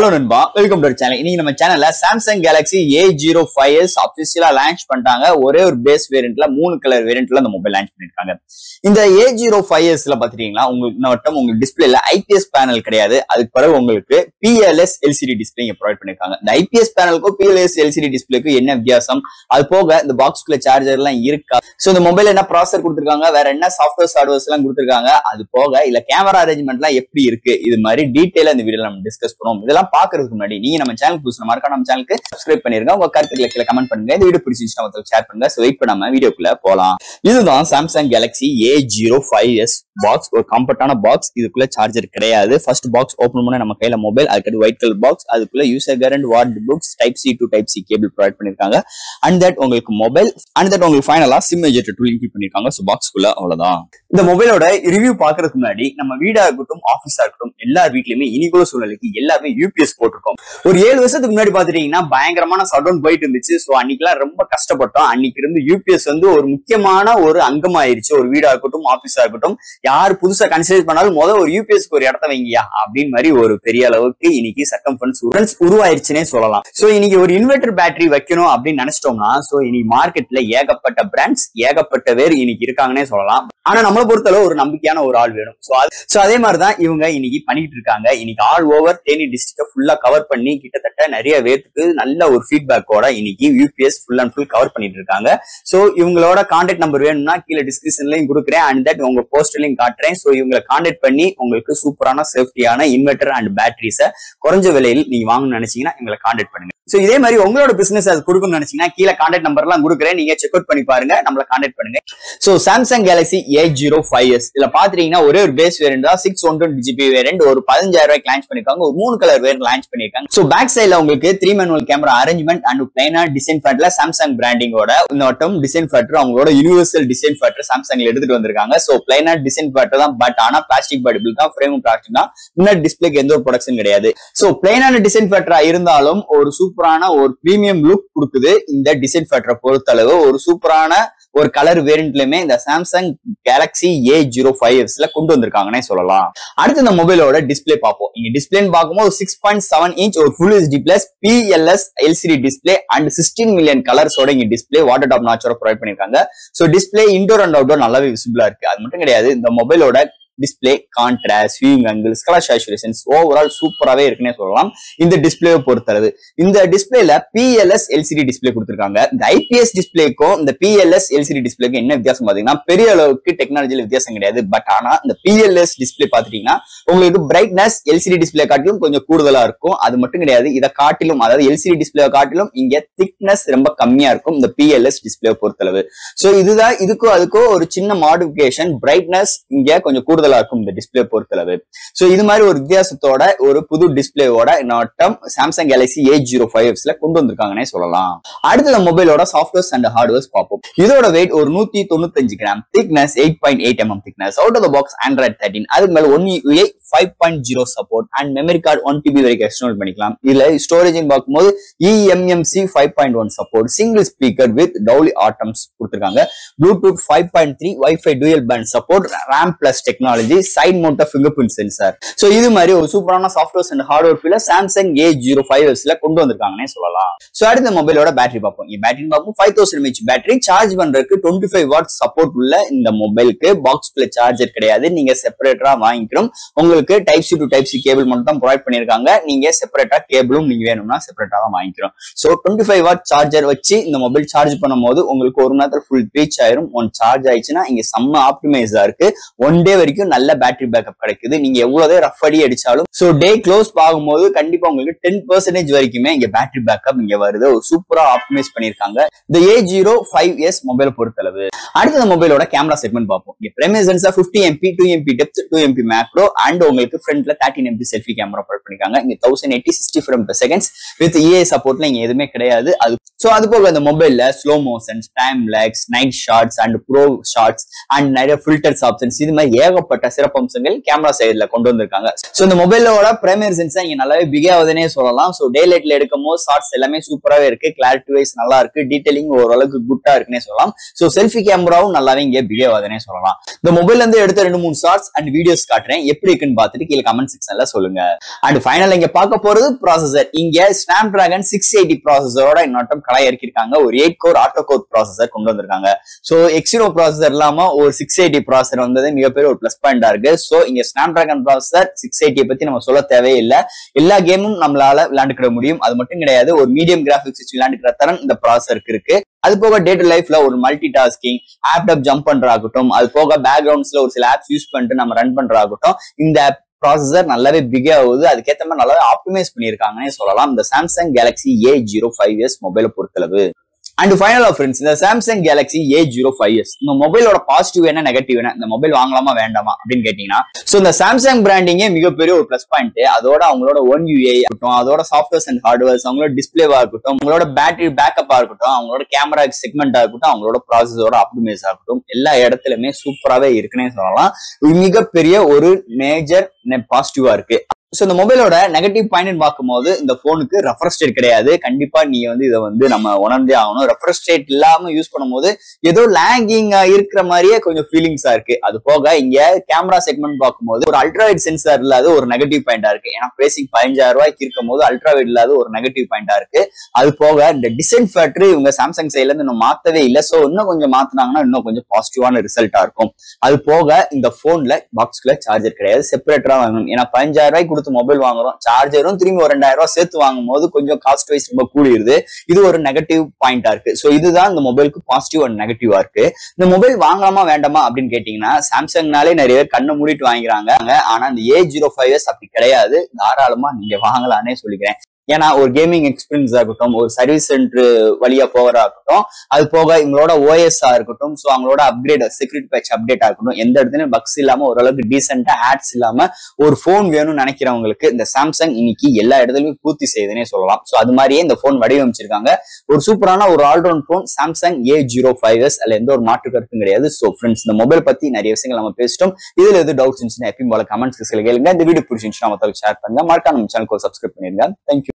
Hello Nanba, welcome to our channel. Iniki nama channel la Samsung Galaxy A05s officially launch பண்ணிட்டாங்க. ஒரே ஒரு base variantல மூணு colour variantல அந்த மொபைல் launch பண்ணிருக்காங்க. இந்த A05s ல பாத்தீங்களா உங்களுக்கு நம்மட்ட உங்களுக்கு டிஸ்ப்ளேல IPS panel கிடையாது. அதுக்கு பிறகு உங்களுக்கு PLS LCD display இங்க ப்ரொவைட் பண்ணிருக்காங்க. இந்த IPS panelக்கு PLS LCD displayக்கு என்ன வித்தியாசம்? அது போக இந்த பாக்ஸ்க்குள்ள சார்ஜர்லாம் இருக்கா? சோ இந்த மொபைல்ல என்ன processor கொடுத்திருக்காங்க? வேற என்ன software hardwareஸ்லாம் கொடுத்திருக்காங்க? அது போக இல்ல camera arrangementலாம் எப்படி இருக்கு? இது மாதிரி டீடைலா இந்த வீடியோல நம்ம டிஸ்கஸ் பண்ணுவோம். இதெல்லாம் பாக்குறதுக்கு முன்னாடி நீங்க நம்ம சேனல் புதுசா இருக்கா நம்ம சேனலுக்கு சப்ஸ்கிரைப் பண்ணிருங்க. உங்க கருத்துக்களை கீழ கமெண்ட் பண்ணுங்க. இந்த வீடியோ பிடிச்சிருந்தா மத்தவங்க ஷேர் பண்ணுங்க. சோ வெயிட் பண்ணாம வீடியோக்குள்ள போலாம். இதுதான் Samsung Galaxy A05s பாக்ஸ். ஒரு காம்பேக்ட்டான பாக்ஸ். இதுக்குள்ள சார்ஜர் கிடையாது. ஃபர்ஸ்ட் பாக்ஸ் ஓபன் பண்ணா நம்ம கையில மொபைல், அதுக்கு ஒயிட் கலர் பாக்ஸ், அதுக்குள்ள user current watt books Type-C to Type-C cable provide பண்ணிருக்காங்க. அண்ட் தட் உங்களுக்கு மொபைல், அண்ட் தட் உங்களுக்கு ஃபைனலா SIM ejector tool இன்க்ளூட் பண்ணிருக்காங்க. சோ பாக்ஸ்க்குள்ள அவ்வளவுதான். இந்த மொபைலோட ரிவ்யூ பாக்குறதுக்கு முன்னாடி நம்ம வீடா இருக்கட்டும் ஆபீஸா இருக்கட்டும் எல்லா வீட்லயுமே இனிக்குள்ள சூழ்நிலைக்கு எல்லாமே UPS போட்டிருக்கோம். ஒரு 7 வருஷத்துக்கு முன்னாடி பாத்துட்டீங்கன்னா பயங்கரமான ஷட் டவுன் போயிட்டு இருந்துச்சு. சோ அன்னைக்கெல்லாம் ரொம்ப கஷ்டப்பட்டோம். அன்னைக்கு இருந்து UPS வந்து ஒரு முக்கியமான ஒரு அங்கமாயிருச்சு. ஒரு வீடா இருக்கட்டும் ஆபீஸா இருக்கட்டும் யார் புதுசா கன்சிடர் பண்ணாலும் முதல் ஒரு UPSக்கு ஒரு இடத்த வைங்கயா அப்படின்னு மாதிரி ஒரு பெரிய அளவுக்கு இன்னைக்கு சர்க்கம்ஃபரன்ஸ் உருவாயிருச்சுன்னே சொல்லலாம். சோ இன்னைக்கு ஒரு இன்வெர்டர் பேட்டரி வைக்கணும் அப்படின்னு நினைச்சிட்டோம்னா சோ இன்னைக்கு மார்க்கெட்ல ஏகப்பட்ட பிராண்ட்ஸ் ஏகப்பட்ட பேர் இன்னைக்கு இருக்காங்கன்னே சொல்லலாம். ஆனா நம்மளை பொறுத்தளவு ஒரு நம்பிக்கையான ஒரு ஆள் வேணும். சோ அதே மாதிரிதான் இவங்க இன்னைக்கு பண்ணிட்டு இருக்காங்க. இன்னைக்கு ஆல் ஓவர் தேனி டிஸ்ட்ரிக்ட ஃபுல்லா கவர் பண்ணி கிட்டத்தட்ட நிறைய பேருக்கு நல்ல ஒரு ஃபீட்பேக்கோட இன்னைக்கு UPS full and full cover பண்ணிட்டு இருக்காங்க. சோ இவங்களோட கான்டாக்ட் நம்பர் வேணும்னா கீழே டிஸ்கிரிப்ஷன்லயும் கொடுக்குறேன். அண்ட் தட் உங்க போஸ்ட்லயும் காட்டுறேன். சோ இவங்களை கான்டாக்ட் பண்ணி உங்களுக்கு சூப்பரான சேஃப்டியான இன்வெர்டர் அண்ட் பேட்டரிஸ குறைஞ்ச விலையில் நீங்க வாங்கணும்னு நினைச்சீங்கன்னா இவங்களை கான்டாக்ட் பண்ணுங்க. சோ இதே மாதிரி உங்களோட பிசினஸ் அது கொடுக்கணும்னு நினைச்சீங்கன்னா கீழே கான்டாக்ட் நம்பர் எல்லாம் கொடுக்குறேன். நீங்க செக் அவுட் பண்ணி பாருங்க. நம்மள கான்டாக்ட் பண்ணுங்க. சோ Samsung Galaxy A05s இதுல பாத்தீங்கன்னா ஒரே ஒரு பேஸ் வேரியன்ட் தான். 612GB வேரியன்ட் ஒரு 15,000 ரூபாய்க்கு லான்ச் பண்ணிருக்காங்க. ஒரு 3 கலர் வேரியன்ட் லான்ச் பண்ணிருக்காங்க. சோ பேக் சைட்ல உங்களுக்கு 3 மேனுவல் கேமரா அரேஞ்ச்மெண்ட் அண்ட் பிளைனா டிசைன் ஃபேட்ல Samsung பிராண்டிங்கோட இன்னொட்டும் டிசைன் ஃபேட்டர் அவங்களோட யூனிவர்சல் டிசைன் ஃபேட்டர் Samsungல எடுத்துட்டு வந்திருக்காங்க. சோ பிளைனா டிசைன் ஃபேட்டர் தான். பட் ஆனா பிளாஸ்டிக் பாடி பில் தான். ஃப்ரேம் பிளாஸ்டிக் தான். இன்னர் டிஸ்ப்ளேக்கு எந்த ஒரு ப்ரொடக்ஷன் கிடையாது. சோ பிளைனான டிசைன் ஃபேட்டரா இருந்தாலும் ஒரு சூப்பரான ஒரு பிரீமியம் லுக் கொடுக்குது. இந்த டிசைன் ஃபேக்டரை பொறுத்தளவு ஒரு சூப்பரான ஒரு கலர் வேரியன்ட்லயுமே இந்த Samsung Galaxy A05sல கொண்டு வந்திருக்காங்கன்னே சொல்லலாம். அடுத்து இந்த மொபைலோட டிஸ்பிளே பார்ப்போம். இங்க டிஸ்பிளேன்னு பார்க்கும்போது 6.7 இன்ச் ஒரு full HD+ PLS LCD display and 16 million கலர்ஸோட இங்க டிஸ்பிளே வாட்டர் டாப் நாச்சோட ப்ரொவைட் பண்ணிருக்காங்க. So display indoor and outdoor நல்லாவே விசிபிளா இருக்கு. அது மட்டும் கிடையாது, இந்த மொபைலோட display contrast, viewing angles, colour saturations overall சூப்பராகவே இருக்குன்னே சொல்லலாம். இந்த டிஸ்பிளேவை பொறுத்தளவு இந்த டிஸ்பிளேல PLS LCD டிஸ்பிளே கொடுத்திருக்காங்க. இந்த IPS டிஸ்பிளேக்கும் இந்த PLS LCD டிஸ்பிளேக்கும் என்ன வித்தியாசம் பாத்தீங்கன்னா பெரிய அளவுக்கு டெக்னாலஜியில வித்தியாசம் கிடையாது. பட் ஆனா இந்த PLS டிஸ்பிளே பாத்துட்டீங்கன்னா உங்களுக்கு பிரைட்னஸ் LCD டிஸ்பிளே காட்டிலும் கொஞ்சம் கூடுதலா இருக்கும். அது மட்டும் கிடையாது, இதை காட்டிலும் அதாவது LCD டிஸ்பிளே காட்டிலும் இங்க திக்னஸ் ரொம்ப கம்மியா இருக்கும் இந்த PLS டிஸ்பிளே பொறுத்தளவு. சோ இதுதான் இதுக்கும் அதுக்கும் ஒரு சின்ன மாடிஃபிகேஷன். பிரைட்னஸ் இங்க கொஞ்சம் கூடுதல் இருக்கும் இந்த டிஸ்பிளே பொறுத்தளவு. சோ இது மாதிரி ஒரு வித்தியாசத்தோட ஒரு புது டிஸ்பிளேவோட நாட்டம் Samsung Galaxy A05sல கொண்டு வந்திருக்காங்கன்னே சொல்லலாம். அடுத்த மொபைலோட சாஃப்ட்வேர்ஸ் அண்ட் ஹார்ட்வேர்ஸ் பார்ப்போம். இதோட வெயிட் ஒரு 195 gram, thickness 8.8 mm thickness, out of the box Android 13, அதுக்கு மேல One UI 5.0 support and memory card 1 TB வரைக்கும் எக்ஸ்டர்னல் பண்ணிக்கலாம். இதுல ஸ்டோரேஜ் பார்க்கும்போது EMMC 5.1 support, single speaker with Dolby Atoms கொடுத்திருக்காங்க, Bluetooth 5.3, Wi Fi dual band support, RAM plus technology, side mount fingerprint sensor. So இது மாதிரி ஒரு சூப்பரான softwares and hardware feel Samsung A05sல கொண்டு வந்திருக்காங்கன்னே சொல்லலாம். சோ அடுத்த மொபைலோட பேட்டரி பார்ப்போம். இந்த பேட்டரி பார்ப்போம். 5000 mAh பேட்டரி, சார்ஜ் பண்றதுக்கு 25 வாட் சப்போர்ட் உள்ள இந்த மொபைலுக்கு பாக்ஸ்ல சார்ஜர் கிடையாது. நீங்க செப்பரேட்டரா வாங்கிக்கணும். உங்களுக்கு Type-C to Type-C கேபிள் மட்டும் தான் ப்ரொவைட் பண்ணிருக்காங்க. நீங்க செப்பரேட்டா கேபிளும் நீங்க வேணும்னா செப்பரேட்டா தான் வாங்கிக்கணும். சோ 25 வாட் சார்ஜர் வச்சு இந்த மொபைல் சார்ஜ் பண்ணும்போது உங்களுக்கு ஒரு நேரத்துல ஃபுல் ரீச் ஆயிரும். ஒன் சார்ஜ் ஆயிடுச்சுன்னா இங்க செம்ம ஆப்டிமைஸா இருக்கு. ஒன் டே வரைக்கும் நல்ல பேட்டரி பேக்கப் கிடைக்குது. நீங்க எவ்வளவு ரஃப் அடி அடிச்சாலும் சோ டே க்ளோஸ் பாக்கும்போது கண்டிப்பா உங்களுக்கு 10% வரைக்குமே இங்க பேட்டரி பேக்கப் இங்க வருது. சூப்பரா ஆப்டிமைஸ் பண்ணிருக்காங்க இந்த A05s மொபைல் பொறுத்தளவு. அடுத்த மொபைலோட கேமரா செக்மெண்ட் பார்ப்போம். இங்க primary sensor 50 MP, 2 MP depth, 2 MP macro and உங்களுக்கு ஃப்ரண்ட்ல 13 MP செல்ஃபி கேமரா ப்ரொவைட் பண்ணிருக்காங்க. இங்க 1080 60 frame per seconds with EA சப்போர்ட்ல இங்க எதுவுமே கிடையாது. அது சோ அது போக இந்த மொபைல்ல slow motions, time lapse, night shots and pro shots and நிறைய ஃபில்டர்ஸ் ஆப்ஷன்ஸ் இது மாதிரி ஏகப்பட்ட ஏகப்பட்ட சிறப்பு அம்சங்கள் கேமரா சைடுல கொண்டு வந்திருக்காங்க. சோ இந்த மொபைலோட பிரைமரி சென்சார் இங்க நல்லாவே பிகே ஆகுதுன்னே சொல்லலாம். சோ டே லைட்ல எடுக்கும்போது ஷார்ட்ஸ் எல்லாமே சூப்பராவே இருக்கு, கிளாரிட்டி வைஸ் நல்லா இருக்கு, டீடைலிங் ஓரளவுக்கு குட்டா இருக்குன்னே சொல்லலாம். சோ செல்ஃபி கேமராவும் நல்லாவே இங்கே பிகே ஆகுதுன்னே சொல்லலாம். இந்த மொபைல்ல இருந்து எடுத்த 2-3 ஷார்ட்ஸ் அண்ட் வீடியோஸ் காட்டுறேன், எப்படி இருக்குன்னு பார்த்துட்டு கீழே கமெண்ட் செக்ஷன்ல சொல்லுங்க. அண்ட் ஃபைனலா இங்க பார்க்க போறது ப்ராசஸர். இங்க Snapdragon 680 ப்ராசஸரோட இன்னொட்டம் கலை இருக்காங்க. ஒரு 8-கோர் ஆட்டோ கோர் ப்ராசஸர் கொண்டு வந்திருக்காங்க. சோ எக்ஸிரோ ப்ராசஸர் இல்லாம ஒரு 680 ப்ராசஸர் வந்தது மிகப்பெரிய ஒரு பிளஸ் பாயிண்டா இருக்கு. சோ இங்க Snapdragon ப்ராசஸர் 680 பத்தி நம்ம சொல்ல தேவையில்லை, எல்லா கேமும் நம்மளால விளையாண்டுக்கிட முடியும். அது மட்டும் கிடையாது, ஒரு மீடியம் கிராபிக்ஸ் வச்சு விளையாண்டுக்கிற தரம் இந்த ப்ராசஸருக்கு இருக்கு. அது போக டே டு லைஃப்ல ஒரு மல்டி டாஸ்கிங் ஆப்டாப் ஜம்ப் பண்ற ஆகட்டும், அது போக பேக்ரவுண்ட்ஸ்ல ஒரு சில ஆப்ஸ் யூஸ் பண்ணிட்டு நம்ம ரன் பண்ற ஆகட்டும், இந்த ஆப் ப்ராசஸர் நல்லாவே பிகே ஆகுது. அதுக்கேற்ற மாதிரி நல்லாவே ஆப்டிமைஸ் பண்ணியிருக்காங்கன்னு சொல்லலாம் இந்த சாம்சங் கேலக்ஸி A05s மொபைலை பொறுத்தளவு. அண்ட் ஃபைனலா ஃப்ரெண்ட்ஸ், இந்த சாம்சங் கேலக்ஸி A05s இந்த மொபைலோட பாசிட்டிவ் என்ன நெகட்டிவ் என்ன, இந்த மொபைல் வாங்கலாமா வேண்டாமா அப்படின்னு கேட்டீங்கன்னா, சோ இந்த சாம்சங் பிராண்டிங்கே மிகப்பெரிய ஒரு பிளஸ் பாயிண்ட். அதோட அவங்களோட ஒன் UI ஆகட்டும், அதோட சாஃப்ட்வேர்ஸ் அண்ட் ஹார்ட்வேர்ஸ், அவங்களோட டிஸ்பிளேவா இருக்கட்டும், அவங்களோட பேட்டரி பேக்கப்பா இருக்கட்டும், அவங்களோட கேமரா செக்மெண்டா இருக்கட்டும், அவங்களோட ப்ராசஸரோட ஆப்டிமைஸ் ஆகட்டும், எல்லா இடத்துலயுமே சூப்பராகவே இருக்குன்னே சொல்லலாம். இது மிகப்பெரிய ஒரு மேஜர் பாசிட்டிவா இருக்கு. சோ இந்த மொபைலோட நெகட்டிவ் பாயிண்ட் பார்க்கும்போது, இந்த போனுக்கு ரெஃப்ரெஷ் ரேட் கிடையாது. கண்டிப்பா நீ இதை நம்ம உணர்ந்தே ஆகணும். ரெஃப்ரெஷ் ரேட் இல்லாம யூஸ் பண்ணும்போது ஏதோ லாங்கிங்கா இருக்கிற மாதிரியே கொஞ்சம் ஃபீலிங்ஸா இருக்கு. அது போக இங்க கேமரா செக்மெண்ட் பார்க்கும்போது ஒரு அல்ட்ராவைட் சென்சார் இல்லாத ஒரு நெகட்டிவ் பாயிண்டா இருக்கு. ஏன்னா பேசிக் 15,000 ரூபாய்க்கு இருக்கும் போது அல்ட்ராவைட் இல்லாத ஒரு நெகட்டிவ் பாயிண்டா இருக்கு. அது போக இந்த டிசைன் ஃபேக்டரி இவங்க சாம்சங் சைட்ல இருந்து இன்னும் மாத்தவே இல்லை. சோ இன்னும் கொஞ்சம் மாத்தினாங்கன்னா இன்னும் கொஞ்சம் பாசிட்டிவான ரிசல்ட்டா இருக்கும். அது போக இந்த போன்ல பாக்ஸ்ல சார்ஜர் கிடையாது, செப்பரேட்டரா வாங்கணும். ஏன்னா 15,000 ரூபாய்க்கு மொபைல் வாங்குறோம், சார்ஜரும் திரும்பி ஒரு 2,000 ரூபாய் சேர்த்து வாங்கும் போது கொஞ்சம் காஸ்ட் வைஸ் ரொம்ப கூடியிருது. இது ஒரு நெகட்டிவ் பாயிண்டா இருக்கு. சோ இதுதான் இந்த மொபைலுக்கு பாசிட்டிவ் அண்ட் நெகட்டிவா இருக்கு. இந்த மொபைல் வாங்கலாமா வேண்டாமா அப்படின்னு கேட்டீங்கன்னா, சாம்சங்னாலே நிறைய பேர் கண்ணை மூடிட்டு வாங்கிறாங்க. ஆனா இந்த A05s அப்படி கிடையாது, தாராளமா நீங்க வாங்கலாம்னே சொல்லிக்கிறேன். ஏன்னா ஒரு கேமிங் எக்ஸ்பீரியன்ஸ் ஆகட்டும், ஒரு சர்வீஸ் சென்டர் வழியா போகிறா இருக்கட்டும், அது போக இவங்களோட OSஆ இருக்கட்டும், ஸோ அவங்களோட அப்கிரேட் செக்யூரிட்டி பேட்ச் அப்டேட் ஆகட்டும், எந்த இடத்துலையும் பக்ஸ் இல்லாம ஓரளவுக்கு டீசென்டா ஆட்ஸ் இல்லாம ஒரு போன் வேணும்னு நினைக்கிறவங்களுக்கு இந்த சாம்சங் இன்னைக்கு எல்லா இடத்துலையும் பூர்த்தி செய்யுதுன்னே சொல்லலாம். ஸோ அது மாதிரியே இந்த போன் வடிவமைச்சிருக்காங்க. ஒரு சூப்பரான ஒரு ஆல்ரவுண்ட் போன் சாம்சங் A05s, அதுல எந்த ஒரு மாற்று கருத்தும் கிடையாது. ஸோ ஃப்ரெண்ட்ஸ், இந்த மொபைல் பத்தி நிறைய விஷயங்கள் நம்ம பேசிட்டோம். இதுல எதுவும் டவுட்ஸ் இருந்துச்சுன்னா எப்பயும் போல கமெண்ட்ஸ் கேளுங்க. இந்த வீடியோ பிடிச்சிருந்துச்சுன்னா ஷேர் பண்ணுங்க, மறக்காம நம்ம சேனலுக்கு சப்ஸ்கிரைப் பண்ணிருங்க. தேங்க்யூ.